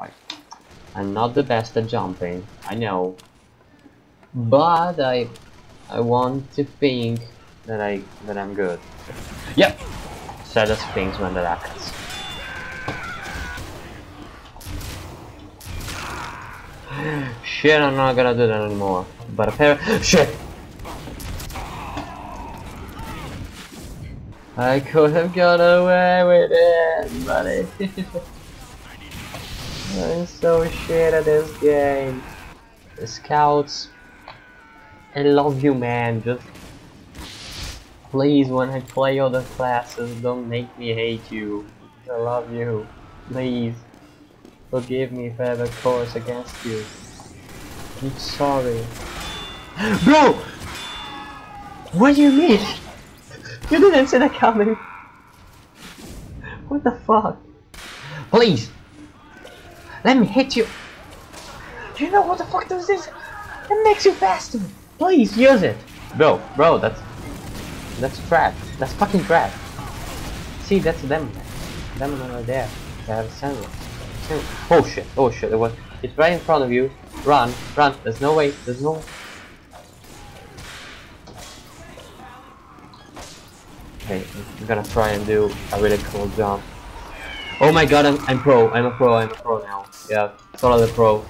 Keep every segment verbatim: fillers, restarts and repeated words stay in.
Like, I'm not the best at jumping, I know, but I I want to think that I that I'm good. Yep. Saddest things when that happens. Shit, I'm not gonna do that anymore. But apparently, shit! I could have got away with it, buddy. I'm so shit at this game. The scouts, I love you, man. Just please, when I play other classes, don't make me hate you. I love you. Please. Forgive me if I have a course against you. I'm sorry. Bro! What do you mean? You didn't see that coming! What the fuck? Please! Let me hit you! Do you know what the fuck does this? It makes you faster! Please use it! Bro, bro, that's... That's trap. That's fucking trap. See, that's a demon. Demon over there. They have a sandwich. Oh shit, oh shit, it was... It's right in front of you. Run, run, there's no way, there's no... Okay, I'm gonna try and do a really cool jump. Oh my god, I'm, I'm pro, I'm a pro, I'm a pro now. Yeah, sort of the pro.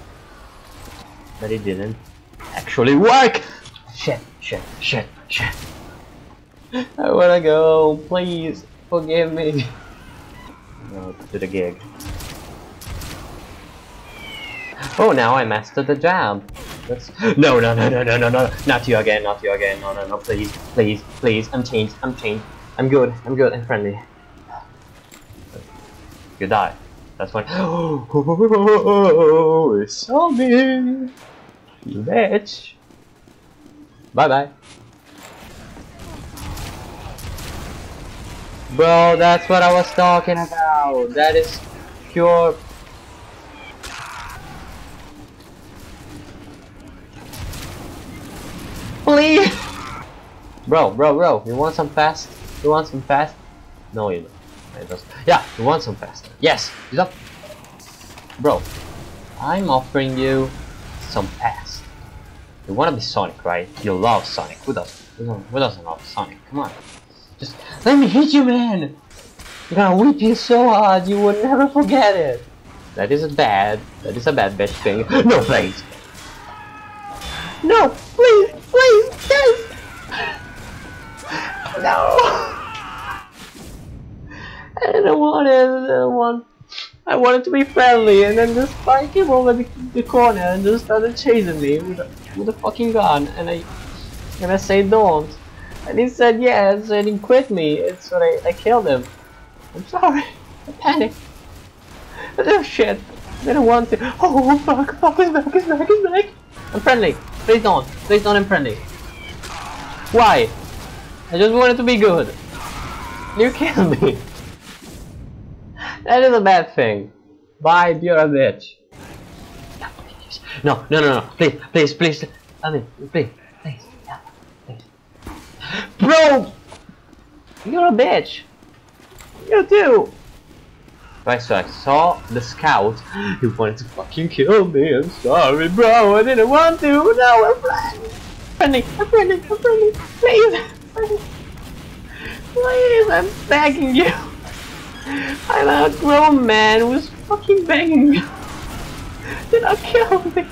But it didn't actually work! Shit, shit, shit, shit. I wanna go, please, forgive me. No, to the gig. Oh, now I mastered the jab. That's... No, no, no, no, no, no, no, not you again, not you again, no, no, no, please, please, please, I'm changed, I'm changed, I'm good, I'm good, I'm friendly. You die. That's fine. Oh, oh, oh, oh, oh, oh, oh, it's on me, you bitch. Bye bye. Bro, that's what I was talking about. That is pure. Please! Bro, bro, bro, you want some fast? You want some fast? No, you don't. I just... Yeah, you want some fast. Yes! He's up! Bro, I'm offering you some fast. You wanna be Sonic, right? You love Sonic. Who doesn't? Who doesn't love Sonic? Come on. Just let me hit you, man! I'm gonna whip you so hard you would never forget it! That is a bad... That is a bad bitch thing. No, please! No! Please! Please, please! No! I didn't want it, I didn't want... I wanted to be friendly, and then this guy came over the, the corner and just started chasing me with a, with a fucking gun, and I... And I said don't. And he said yes, and he quit me, and so I, I killed him. I'm sorry, I panicked. I didn't shit, I didn't want to... Oh fuck, fuck, he's back, he's back, he's back! I'm friendly! Please don't, please don't imprint me. Why? I just wanted to be good. You killed me. That is a bad thing. Bye, you're a bitch. No, no, no, no, please, please, please. I mean, please, please, please. Bro! You're a bitch. You too. Right, so I saw the scout who wanted to fucking kill me. I'm sorry, bro, I didn't want to. No, I'm friendly. I'm friendly, I'm friendly. Please, please, please, I'm begging you. I'm a grown man who's fucking begging you. Do not kill me,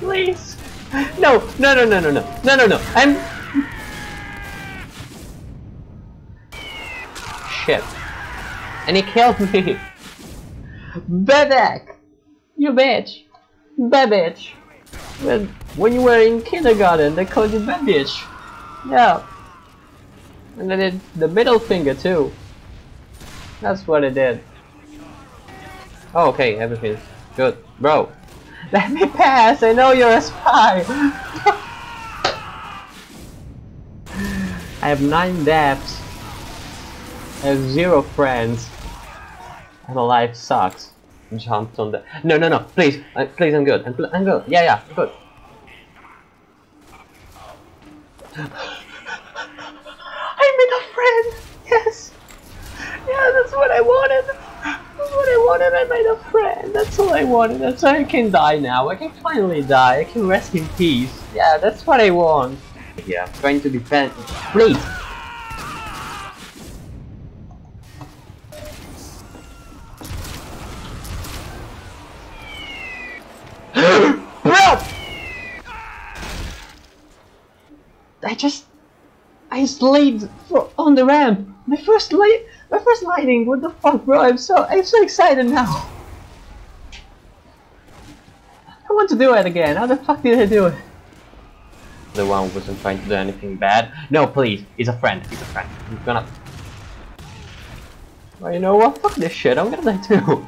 please. No, no, no, no, no, no, no, no, no. I'm. Shit. And he killed me. Bebek! You bitch! Bebitch! When, when you were in kindergarten, they called you Bebitch! Yeah! And they did the middle finger too! That's what it did. Oh, okay, everything's good. Bro! Let me pass! I know you're a spy! I have nine debts. I have zero friends. My life sucks. Jumped on the. No, no, no! Please, uh, please, I'm good. I'm, I'm good. Yeah, yeah, I'm good. I made a friend. Yes. Yeah, that's what I wanted. That's what I wanted, I made a friend, that's all I wanted, that's why I can die now, I can finally die, I can rest in peace, yeah, that's what I want. Yeah, I'm trying to defend, please! Bro! I just... I slid on the ramp! My first light, my first lighting. What the fuck, bro? I'm so, I'm so excited now. I want to do it again. How the fuck did I do it? The one wasn't trying to do anything bad. No, please. He's a friend. He's a friend. He's gonna. Well, you know what? Fuck this shit. I'm gonna die too.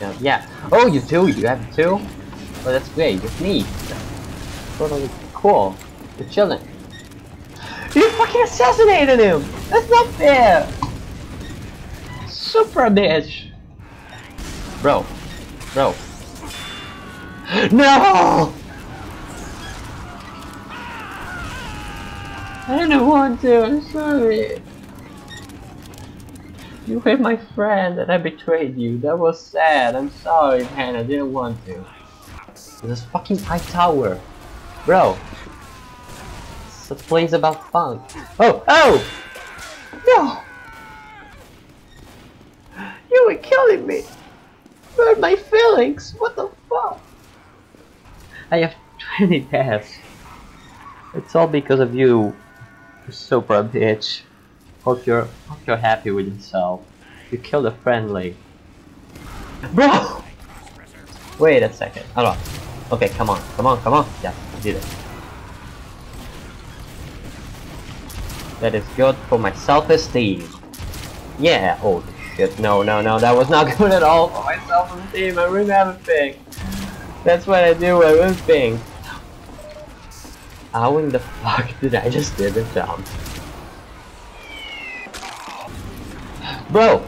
Yeah. yeah. Oh, you do. You have two. Well, that's great. With me. That's totally cool. You're chilling. You fucking assassinated him! That's not fair! Super bitch! Bro. Bro. No! I didn't want to, I'm sorry. You were my friend and I betrayed you. That was sad. I'm sorry, man. I didn't want to. This fucking HighTower. Bro. A place about fun. Oh, oh! No! You were killing me! Hurt my feelings! What the fuck? I have twenty deaths. It's all because of you. You're super bitch. Hope you're, hope you're happy with yourself. You killed a friendly. Bro! Wait a second. Hold on. Okay, come on, come on, come on. Yeah, I did it. That is good for my self-esteem. Yeah, oh shit, no, no, no, that was not good at all for my self-esteem. I ruined everything. That's what I do, I ruin things. How in the fuck did I just did this jump? Bro!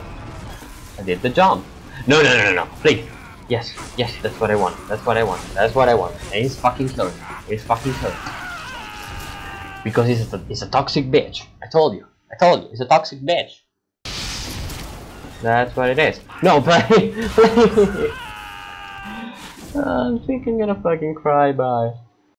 I did the jump. No, no, no, no, no, please. Yes, yes, that's what I want, that's what I want, that's what I want. And he's fucking killing me, he's fucking killing me. Because he's a, he's a toxic bitch. I told you. I told you. He's a toxic bitch. That's what it is. No, play! Play! uh, I think I'm gonna fucking cry, bye.